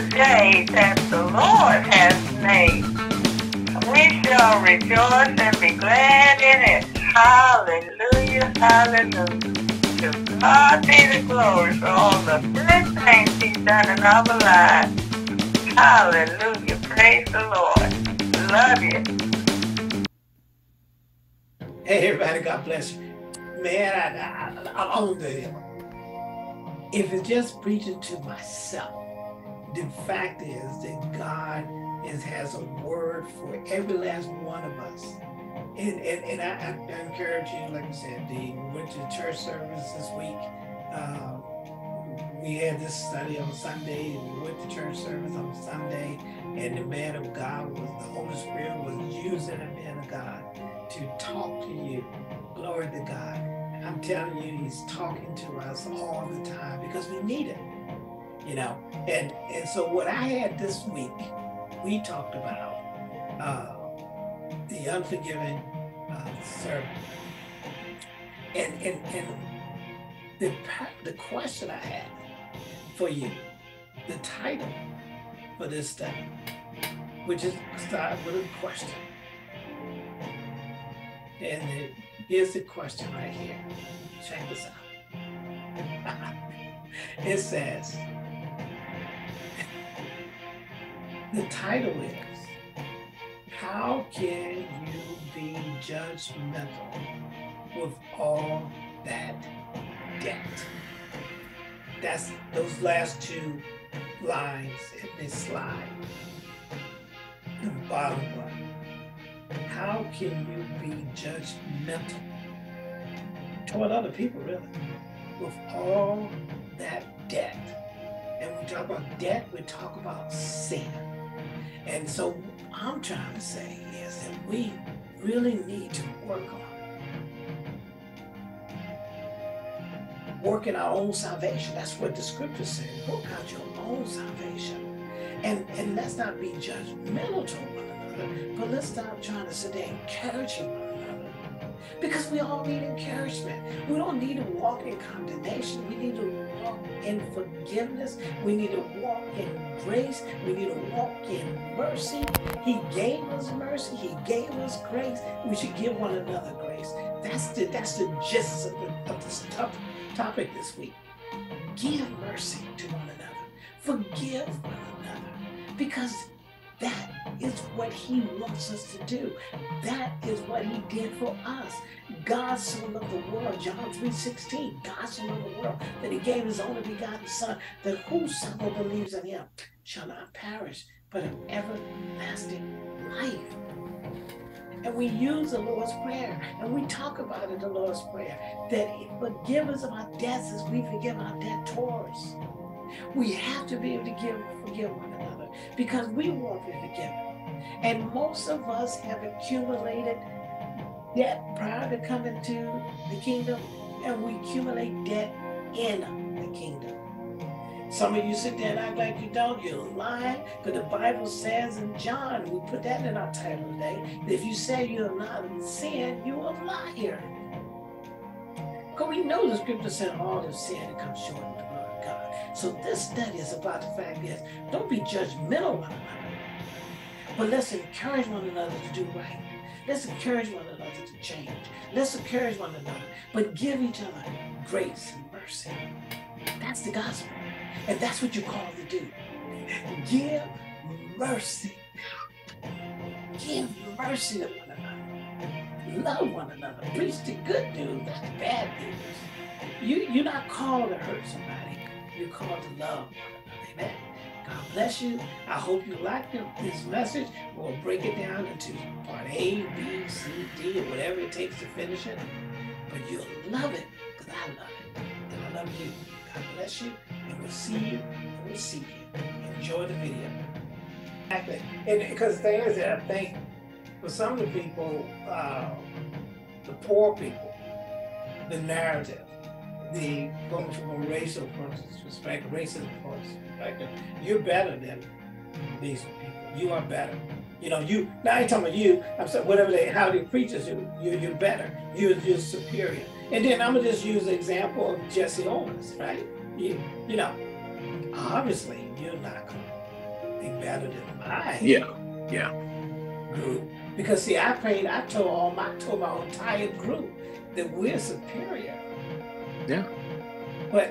the day that the Lord has made. We shall rejoice and be glad in it. Hallelujah, hallelujah. To God be the glory for all the good things He's done in our lives. Hallelujah, praise the Lord. Love you. Hey, everybody, God bless you. Man, I own the hill. If it's just preaching to myself, the fact is that God has a word for every last one of us. And I encourage you, like I said, we went to church service this week. We had this study on Sunday, and we went to church service on Sunday, and the man of God the Holy Spirit was using the man of God to talk to you. Glory to God. I'm telling you, He's talking to us all the time because we need it, you know. And so what I had this week, we talked about the unforgiving servant. And the question I had for you, the title for this study, which is start with a question. And here's the question right here. Check this out. It says, the title is, how can you be judgmental with all that debt? That's those last two lines in this slide. The bottom line. How can you be judgmental toward other people, really, with all that debt? And when we talk about debt, we talk about sin. And so what I'm trying to say is that we really need to work on working our own salvation. That's what the scripture says. Work out your own salvation. And let's not be judgmental to one another, but let's stop trying to sit there encouraging one another. Because we all need encouragement. We don't need to walk in condemnation. We need to walk in forgiveness. We need to walk in grace. We need to walk in mercy. He gave us mercy. He gave us grace. We should give one another grace. That's the gist of this topic this week. Give mercy to one another. Forgive one another. Because that is what He wants us to do. That is what He did for us. God so loved the world, John 3:16. God so loved the world that He gave His only begotten Son, that whosoever believes in Him shall not perish, but have everlasting life. And we use the Lord's Prayer, and we talk about it, the Lord's Prayer, that He forgive us of our debts as we forgive our debtors. We have to be able to forgive one another, because we won't be forgiven. And most of us have accumulated debt prior to coming to the kingdom, and we accumulate debt in the kingdom. Some of you sit there and act like you don't, you're lying, but the Bible says in John, we put that in our title today, that if you say you're not in sin, you're a liar. Because we know the scripture said all of sin comes short of the blood of God. So this study is about the fact is, don't be judgmental one another, but let's encourage one another to do right. Let's encourage one another to change. Let's encourage one another, but give each other grace and mercy. That's the gospel, and that's what you're called to do. Give mercy. Give mercy to one another. Love one another. Preach the good news, not the bad news. You're not called to hurt somebody. You're called to love one another. Amen. God bless you. I hope you liked this message. We'll break it down into part A, B, C, D, or whatever it takes to finish it. But you'll love it, because I love it. And I love you. God bless you. And we'll see you. And we'll see you. Enjoy the video. Exactly. And because the thing is that I think for some of the people, the poor people, the narrative, the going from a racial perspective, racism perspective, you're better than these people. You are better. You know, you, now I ain't talking about you, I'm saying whatever they, how they preach us, you're better, you're superior. And then I'm gonna just use the example of Jesse Owens, right? You know, obviously you're not gonna think better than mine. Yeah, yeah. Group, because see, I prayed. I told my entire group that we're superior. Yeah. But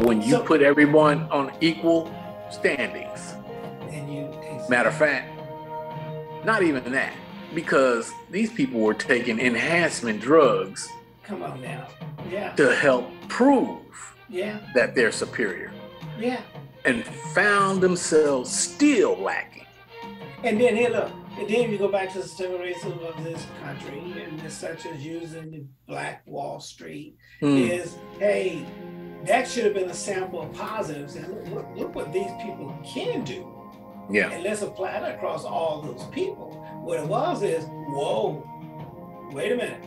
when you put everyone on equal standings, and you matter of fact, not even that, because these people were taking enhancement drugs. Come on now. Yeah. To help prove. Yeah. That they're superior. Yeah. And found themselves still lacking. And then here, look, and then you go back to the systemic racism of this country, and such as using the Black Wall Street is, hey, that should have been a sample of positives, and look what these people can do. Yeah. And let's apply that across all those people. What it was is, whoa, wait a minute.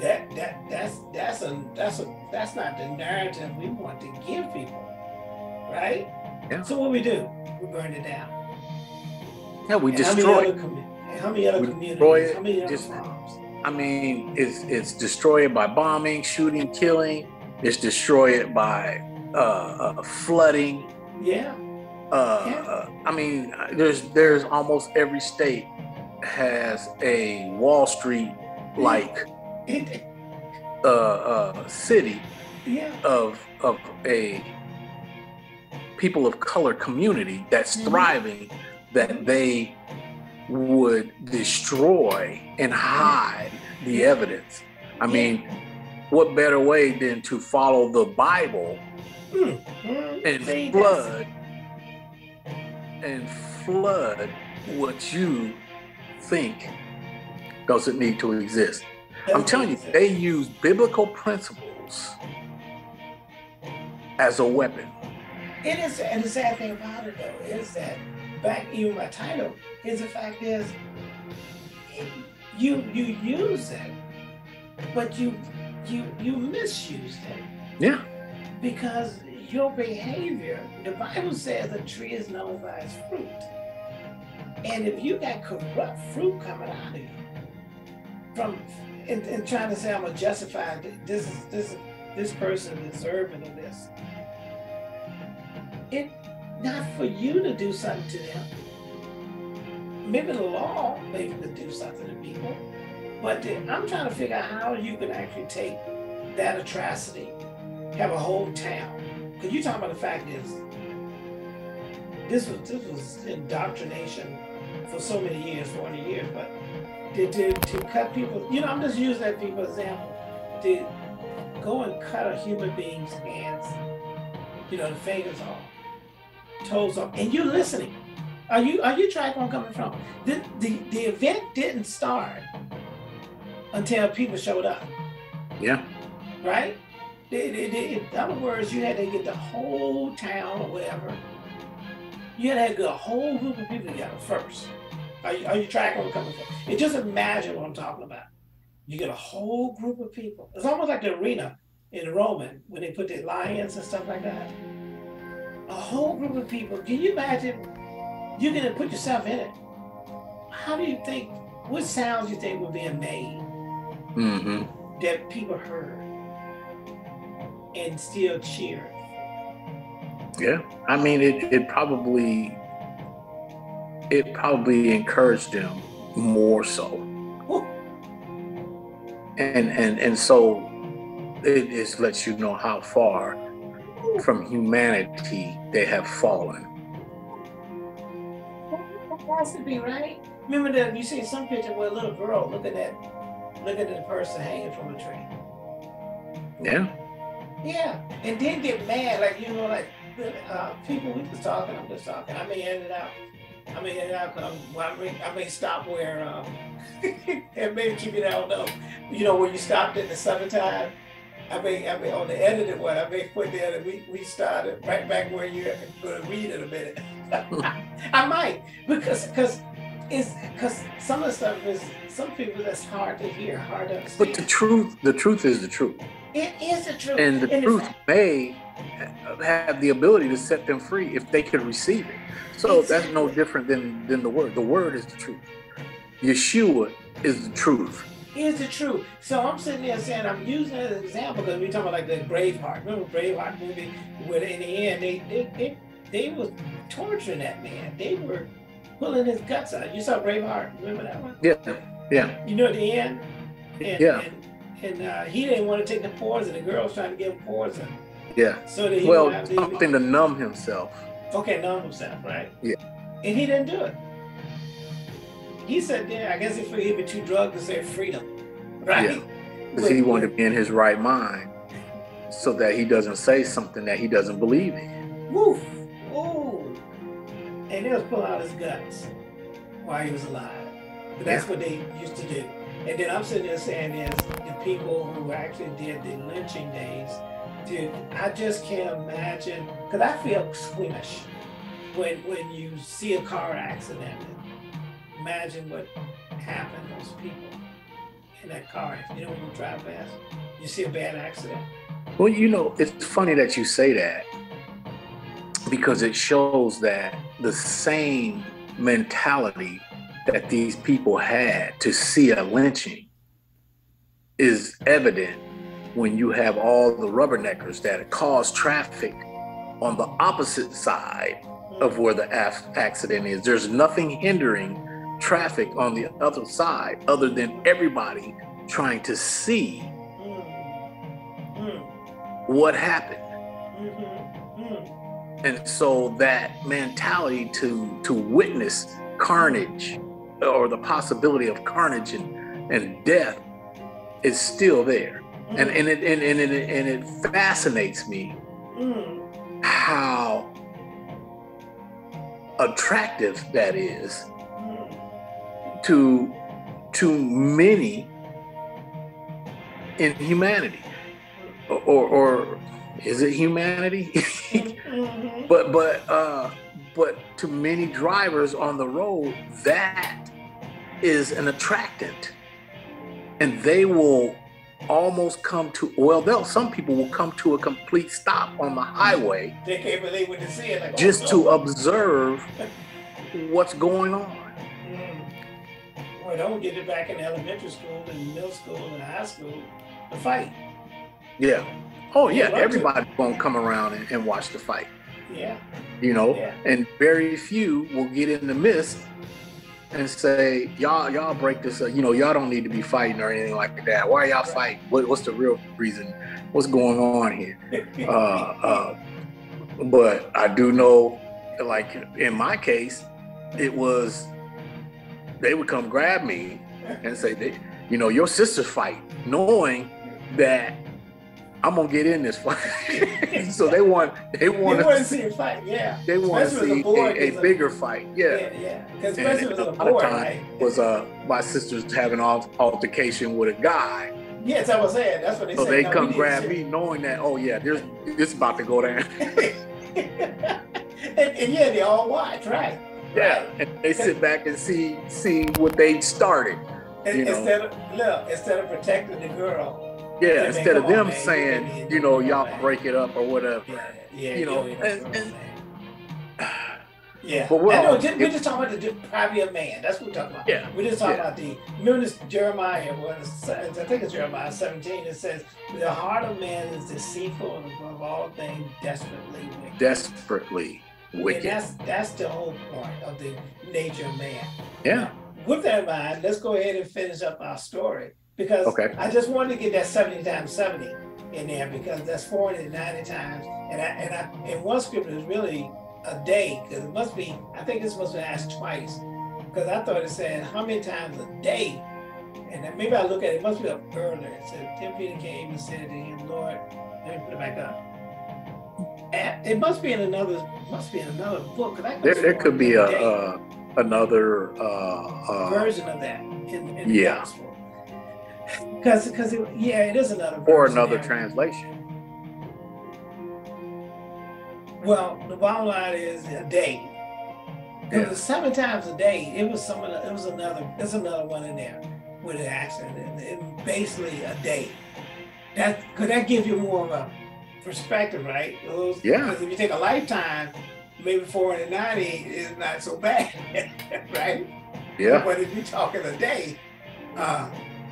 That's not the narrative we want to give people, right? Yeah. So what we do? We burn it down. Yeah, we destroy. How many other communities? How many other bombs? I mean, it's destroyed by bombing, shooting, killing. It's destroyed by flooding. Yeah. I mean, there's almost every state has a Wall Street like city. Yeah. Of a people of color community that's thriving. That they would destroy and hide the evidence. I mean, what better way than to follow the Bible and flood what you think doesn't need to exist? I'm telling you, they use biblical principles as a weapon. It is, and the sad thing about it though is that, back even my title, is the fact is you use it, but you misuse it. Yeah. Because your behavior, the Bible says a tree is known by its fruit. And if you got corrupt fruit coming out of you from and trying to say I'm gonna justify this person deserving of this, it not for you to do something to them. Maybe the law maybe to do something to people, but I'm trying to figure out how you can actually take that atrocity, have a whole town. Because you're talking about the fact is, this was indoctrination for so many years, 40 years, but to cut people, you know, I'm just using that for example, to go and cut a human being's hands, you know, the fingers off, toes off, and you're listening. Are you tracking where I'm coming from? The event didn't start until people showed up. Yeah. Right? In other words, you had to get the whole town or whatever. You had to get a whole group of people together first. Are you tracking where I'm coming from? And just imagine what I'm talking about. You get a whole group of people. It's almost like the arena in Roman when they put the lions and stuff like that. A whole group of people. Can you imagine? You're going to put yourself in it. How do you think, what sounds you think were being made that people heard and still cheered? Yeah. I mean, it probably encouraged them more so. Ooh. And so it just lets you know how far from humanity they have fallen. That has to be right. Remember that you see some picture with a little girl looking at the person hanging from a tree. Yeah. Yeah, and then get mad, like, you know, like people. We just talking. I'm just talking. I may end it out. I may end it out. I may stop where and maybe keep it out though. You know, when you stopped in the summertime. I mean, on the edited one, I may put there that we started right back where you're going to read in a minute. I might, because some of the stuff is, some people that's hard to hear, hard to understand. But the truth is the truth. It is the truth. And the truth may have the ability to set them free if they could receive it. So exactly. That's no different than the word. The word is the truth. Yeshua is the truth. Is the truth. So I'm sitting there saying, I'm using it as an example because we're talking about like the Braveheart. Remember Braveheart movie where in the end they was torturing that man. They were pulling his guts out. You saw Braveheart, remember that one? Yeah, yeah. You know, at the end? And, yeah. And he didn't want to take the poison. The girls trying to give him poison. Yeah. So that he something to numb himself. Okay, numb himself, right? Yeah. And he didn't do it. He said, "There, I guess he'd be too drugged to say freedom, right?" Because yeah. He wanted to be in his right mind, so that he doesn't say something that he doesn't believe in. Woof! Oh! And they'll pull out his guts while he was alive. But that's what they used to do. And then I'm sitting there saying this: the people who actually did the lynching days, dude, I just can't imagine. Because I feel squeamish when you see a car accident. Imagine what happened to those people in that car. You know, when you drive past, you see a bad accident. Well, you know, it's funny that you say that, because it shows that the same mentality that these people had to see a lynching is evident when you have all the rubberneckers that cause traffic on the opposite side of where the accident is. There's nothing hindering traffic on the other side other than everybody trying to see what happened. And so that mentality to witness carnage, or the possibility of carnage and death, is still there. And it fascinates me how attractive that is to many in humanity, or is it humanity? but to many drivers on the road, that is an attractant, and they will almost come to, some people will come to a complete stop on the highway. They can't believe what they see, like, just to observe what's going on. Well, don't get it back in elementary school and middle school and high school, the fight. Yeah. Oh yeah, everybody's gonna come around and watch the fight. Yeah. You know, and very few will get in the midst and say, y'all break this up. You know, y'all don't need to be fighting or anything like that. Why are y'all fighting? What's the real reason? What's going on here? But I do know, like in my case, it was, they would come grab me and say, you know, your sister's fighting, knowing that I'm gonna get in this fight. So they want to see a fight, yeah. They want to see a bigger fight, yeah. Yeah, because a lot of time was my sister's having an altercation with a guy. Yes, I was saying that's what they said. So they come grab me, knowing that it's about to go down. and yeah, they all watch, right? Yeah, and they sit back and see what they started. Instead of protecting the girl. Yeah, instead of them saying, you know, y'all break it up or whatever. Yeah, you know. Yeah. But we're just talking about the property of man. That's what we're talking about. Yeah. We're just talking about remember this Jeremiah, I think it's Jeremiah 17, it says, the heart of man is deceitful and above all things desperately wicked. Desperately wicked. And that's the whole point of the nature of man. Yeah. Now, with that in mind, let's go ahead and finish up our story. Because I just wanted to get that 70 times 70 in there, because that's 490 times. And one scripture is really a day, because it must be, I think this must be asked twice, because I thought it said how many times a day. And then maybe I look at it, it must be up earlier. It said, then Peter came and said to him, Lord, let me put it back up. And it must be in another, book. There could be another version of that in the gospel. Because it is another version. Or another translation. Well, the bottom line is a day. It was 7 times a day. It was another one in there with an accident. It basically a day. That gives you more of a perspective, right? Because if you take a lifetime, maybe 490 is not so bad, right? Yeah. But if you're talking a day,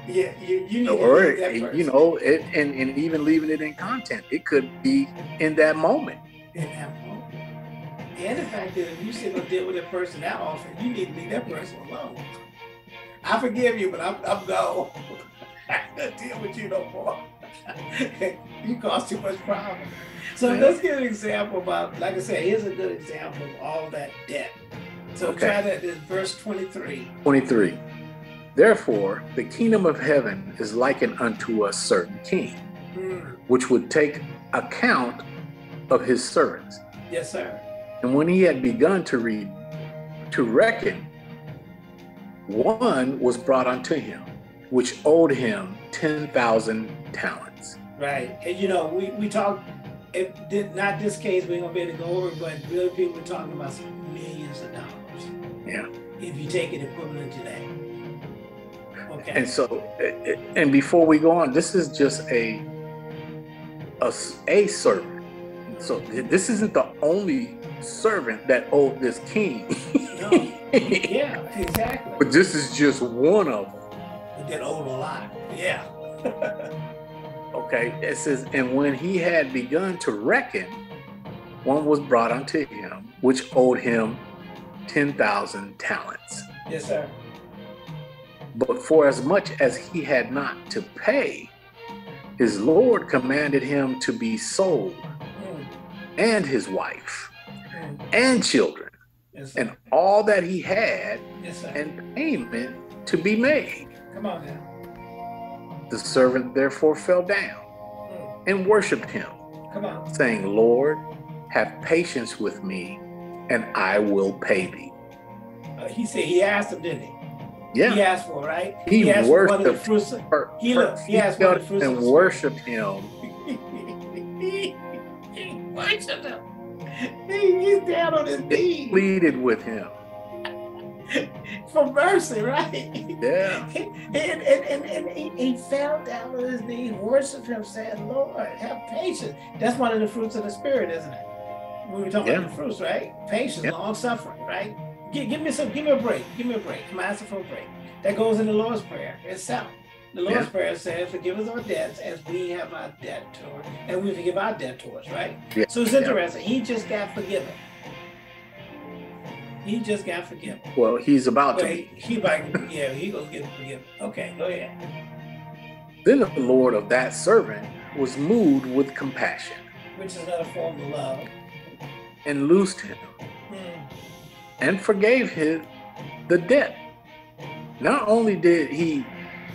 yeah, you know, or that, you know, it, and even leaving it in content, it could be in that moment. In that moment, And the fact that if you sit and deal with that person that often, you need to leave that person alone. I forgive you, but I'm gone. I can't deal with you no more. You cause too much problem. So let's get an example about, like I said, here's a good example of all that debt. So try that in verse 23. 23. Therefore, the kingdom of heaven is likened unto a certain king, which would take account of his servants. Yes, sir. And when he had begun to reckon, one was brought unto him, which owed him 10,000 talents. Right. And you know, we talk, it did, not this case, we're going to be able to go over, but real people are talking about millions of dollars. Yeah. If you take it equivalent to that. Okay. And so, and before we go on, this is just a servant. So this isn't the only servant that owed this king. No. Yeah, exactly. But this is just one of them. But that owed a lot. Yeah. Okay. It says, and when he had begun to reckon, one was brought unto him, which owed him 10,000 talents. Yes, sir. But for as much as he had not to pay, his Lord commanded him to be sold, and his wife, and children, and all that he had, and payment to be made. Come on now. The servant therefore fell down and worshiped him, saying, Lord, have patience with me, and I will pay thee. He said, he asked him, didn't he? Yeah. He asked for, right? He asked for one of the fruits. He asked for the fruits. And worshiped him. He worshiped him. He's down on his knees. Pleaded with him. For mercy, right? Yeah. And he fell down on his knees, worshiped him, said, Lord, have patience. That's one of the fruits of the Spirit, isn't it? We were talking about the fruits, right? Patience, long suffering, right? Give me a break. Give me a break. I'm asking for a break. That goes in the Lord's Prayer itself. The Lord's Prayer says, forgive us our debts as we have our debtor, and we forgive our debtors, right? Yeah. So it's interesting. He just got forgiven. He just got forgiven. Well, he's about to. He might, he goes get forgiven. Okay, go ahead. Then the Lord of that servant was moved with compassion, which is another form of love, and loosed him. And forgave the debt. Not only did he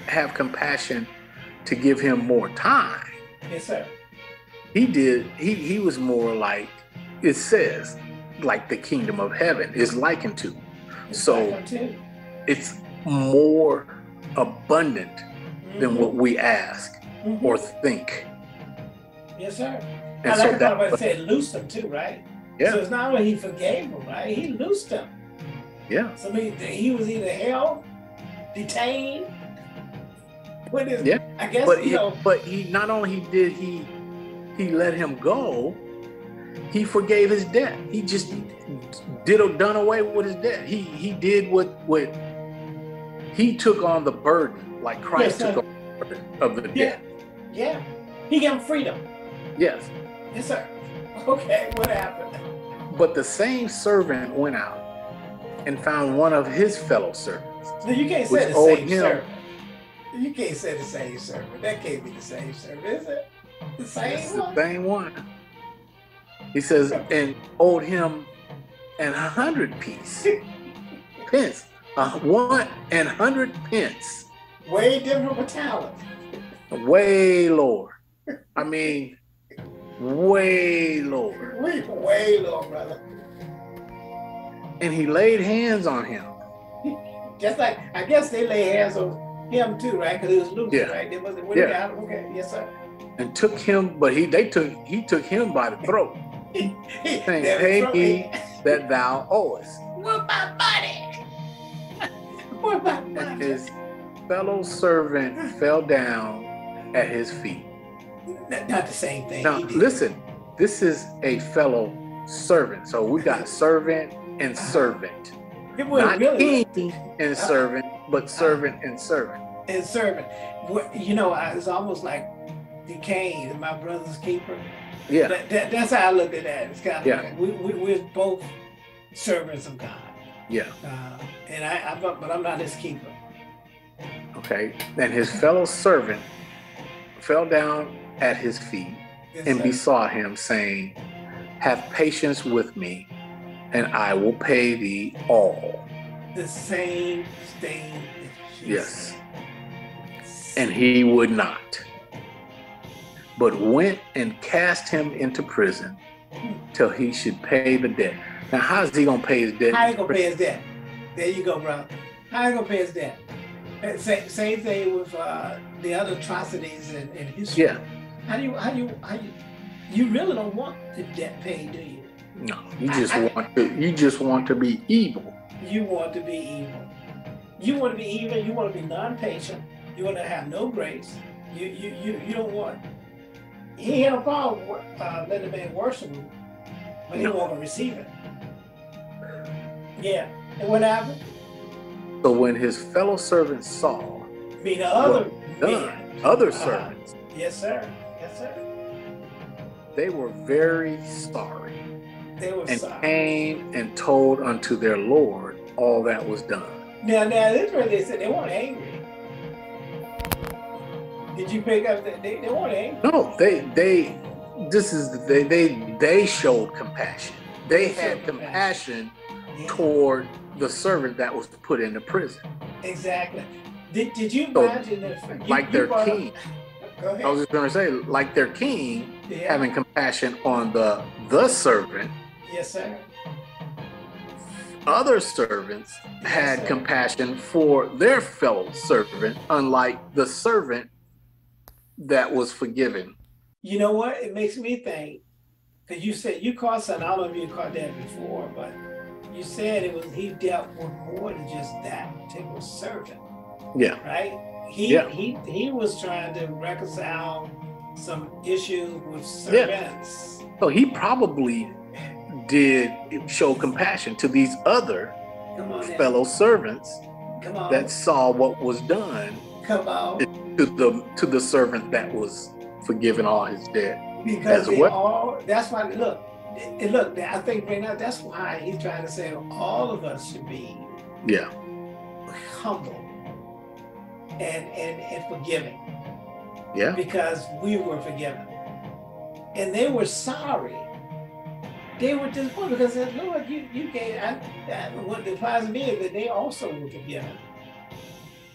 have compassion to give him more time, yes, sir. He was more like, it says, like the kingdom of heaven is likened to. It's more abundant than what we ask or think. Yes, sir. And I like how I said loose them too, right? Yeah. So it's not only he forgave him, right? He loosed him. Yeah. So he was either held, detained. I guess, but he let him go. He forgave his debt. He just done away with his debt. He did what he took on the burden, like Christ took on the burden of the debt. Yeah. He gave him freedom. Yes. Yes, sir. Okay, what happened? But the same servant went out and found one of his fellow servants. No, you can't say the same servant. You can't say the same servant. That can't be the same servant, is it? The same one? The same one. He says, and owed him 100 pence. 100 pence. Way different with talent. Way lower. I mean... way lower. Way lower, brother. And he laid hands on him. Just like, I guess they laid hands on him too, right? Because he was loose, right? They wasn't winning out. Okay, yes, sir. And took him, but he took him by the throat. Saying, pay me that thou owest. What my money? What my money? And his fellow servant fell down at his feet. Not the same thing. Now, listen, this is a fellow servant. So we got servant and servant. Not really king and servant, but servant and servant. And servant. You know, it's almost like the Cain, my brother's keeper. Yeah. That's how I looked at that. It's kind of like we're both servants of God. Yeah. But I'm not his keeper. Okay. And his fellow servant fell down at his feet and besought him, saying, have patience with me, and I will pay thee all. The same thing that Jesus. Yes. And he would not, but went and cast him into prison till he should pay the debt. Now, how's he going to pay his debt? How he going to pay his debt? There you go, bro. How he going to pay his debt? Same thing with the other atrocities in history. Yeah. You really don't want the debt paid, do you? No, you just want to be evil. You want to be evil. You want to be evil. You want to be non-patient. You want to have no grace. You don't want. He had a problem letting the man worship him, but he won't receive it. Yeah, and what happened? So when his fellow servants saw, other servants. Yes, sir. Yes, sir. They were very sorry. They were and sorry. Came and told unto their Lord all that was done. Now this is where they said they weren't angry. Did you pick up that they weren't angry? No, they showed compassion. They had compassion toward the servant that was put into prison. Exactly. Did you imagine that? Like their king. I was just going to say, like their king, having compassion on the servant. Yes, sir. Other servants had compassion for their fellow servant, unlike the servant that was forgiven. You know what? It makes me think, because you said you caught something. I don't know if you caught that before, but you said it was he dealt with more than just that particular servant. Yeah. Right. He was trying to reconcile some issues with servants. Yeah. So he probably did show compassion to these other fellow servants that saw what was done to the servant that was forgiven all his debt. Because that's why, look, I think right now that's why he's trying to say all of us should be humble. And forgiving. Yeah. Because we were forgiven. And they were sorry. They were disappointed because they said, Lord, you gave, what applies to me is that they also were forgiven.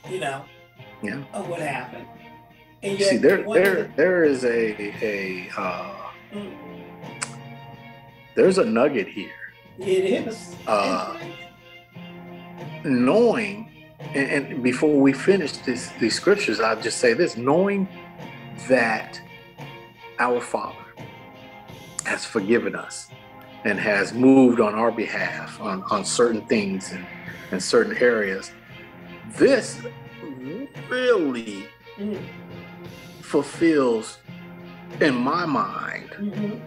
You know, of what happened. And yet, see, there is there's a nugget here. It is. Knowing. And before we finish these scriptures, I'll just say this, knowing that our Father has forgiven us and has moved on our behalf on certain things and certain areas, this really fulfills, in my mind,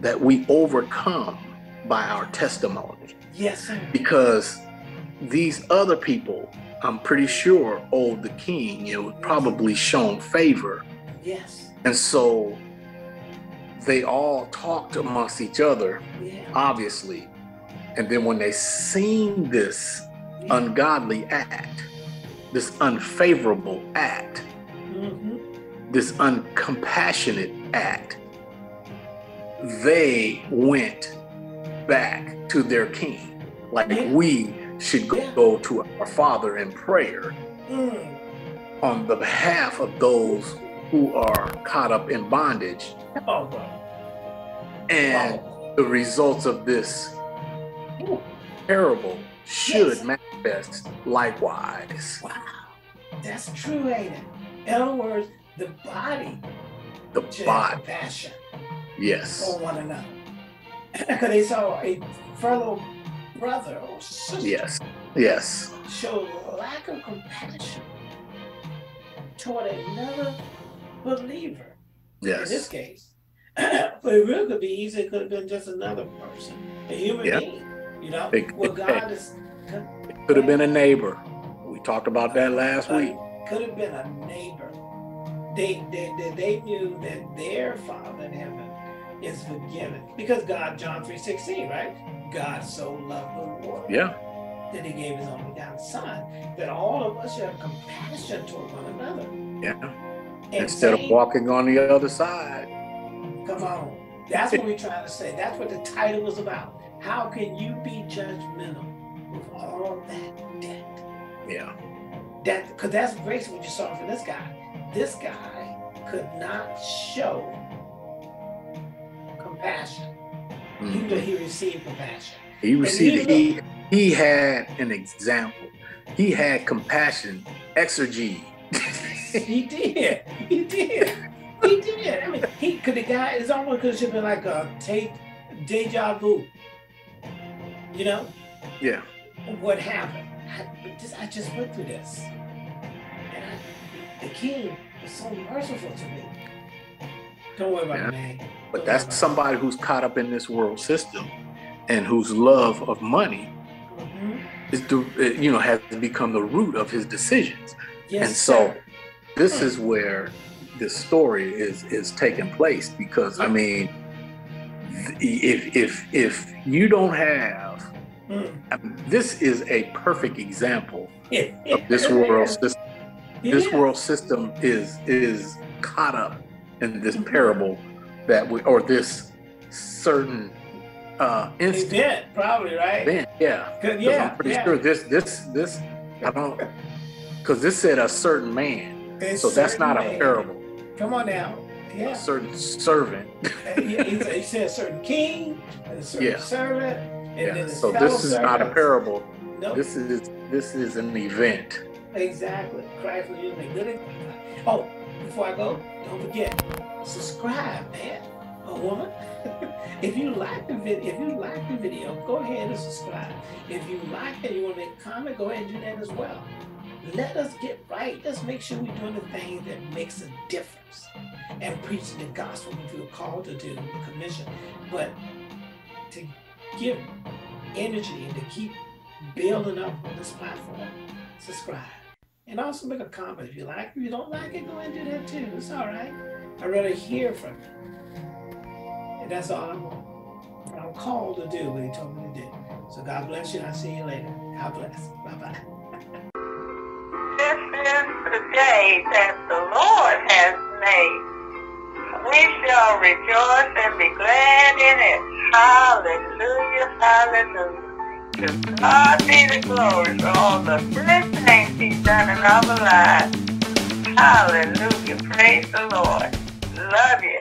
that we overcome by our testimony. Yes, sir. Because these other people, I'm pretty sure, owed the king, probably shown favor. Yes. And so they all talked amongst each other, obviously. And then when they seen this ungodly act, this unfavorable act, this uncompassionate act, they went back to their king. Like we should go to our Father in prayer on the behalf of those who are caught up in bondage. The results of this parable should manifest likewise. Wow, that's true, ain't it? In other words, the body should have compassion for one another. Because they saw a fellow brother or sister show lack of compassion toward another believer. Yes. In this case. But it really could be easy, it could have been just another person. A human being. You know? It could have been a neighbor. We talked about that last week. Could have been a neighbor. They knew that their Father in heaven is forgiven. Because God, John 3:16, right? God so loved the world. Yeah. That he gave his only begotten son, that all of us should have compassion toward one another. Yeah. Instead of walking on the other side. Come on. That's what we're trying to say. That's what the title was about. How can you be judgmental with all that debt? Yeah. That, because that's basically what you saw from this guy. This guy could not show compassion. Mm-hmm. Even he received compassion. He received it. He had an example. He had compassion, exergy. He did. He did. He did. I mean, he could, the guy, it's almost could have been like a deja vu. You know? Yeah. What happened? I just went through this. And the king was so merciful to me. Don't worry about it, man. But that's somebody who's caught up in this world system and whose love of money is, you know, has become the root of his decisions. Yes, and so this is where this story is taking place, because I mean, if you don't have, I mean, this is a perfect example of this world system. This world system is caught up in this parable that we, or this certain instant event, probably, right? Event, yeah. Yeah, I'm pretty sure this I don't, because this said a certain man, it's so that's not a parable. Come on now, yeah. A certain servant. He said a certain king, and a certain servant, and then his fellow servants. So this is not a parable. Nope. This is an event. Exactly. Christ will use a good. Oh, before I go, don't forget, subscribe, man. A woman. If you like the video, go ahead and subscribe. If you like it, you want to make a comment, go ahead and do that as well. Let us get right. Let's make sure we're doing the thing that makes a difference and preaching the gospel, which we are called to do, the commission. But to give energy and to keep building up on this platform, subscribe. And also make a comment if you like it. If you don't like it, go ahead and do that too. It's all right. I'd rather hear from you. That's all I'm called to do, what he told me to do. So God bless you, and I'll see you later. God bless. Bye-bye. This is the day that the Lord has made. We shall rejoice and be glad in it. Hallelujah, hallelujah. To God be the glory for all the good things he's done in our lives. Hallelujah, praise the Lord. Love you.